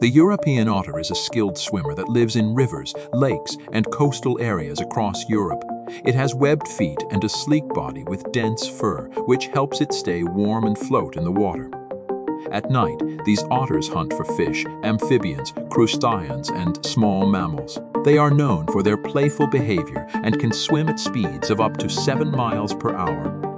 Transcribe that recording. The European otter is a skilled swimmer that lives in rivers, lakes, and coastal areas across Europe. It has webbed feet and a sleek body with dense fur, which helps it stay warm and float in the water. At night, these otters hunt for fish, amphibians, crustaceans, and small mammals. They are known for their playful behavior and can swim at speeds of up to 7 miles per hour.